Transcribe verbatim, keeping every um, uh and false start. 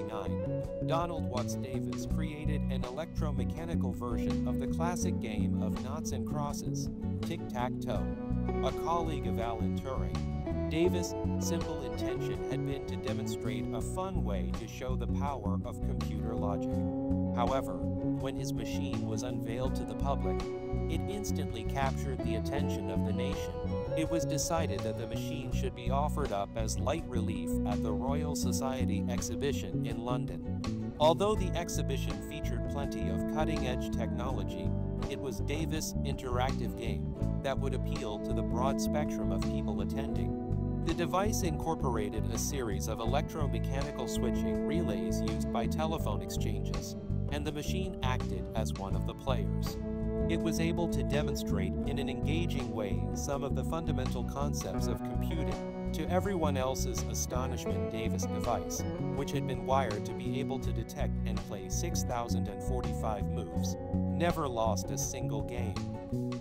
nineteen forty-nine, Donald Watts Davies created an electromechanical version of the classic game of knots and crosses, tic-tac-toe. A colleague of Alan Turing, Davies' simple intention had been to demonstrate a fun way to show the power of computer logic. However, when his machine was unveiled to the public, it instantly captured the attention of the nation. It was decided that the machine should be offered up as light relief at the Royal Society Exhibition in London. Although the exhibition featured plenty of cutting-edge technology, it was Davies' interactive game that would appeal to the broad spectrum of people attending. The device incorporated a series of electromechanical switching relays used by telephone exchanges, and the machine acted as one of the players. It was able to demonstrate in an engaging way some of the fundamental concepts of computing, to everyone else's astonishment. Davies' device, which had been wired to be able to detect and play six thousand forty-five moves, never lost a single game.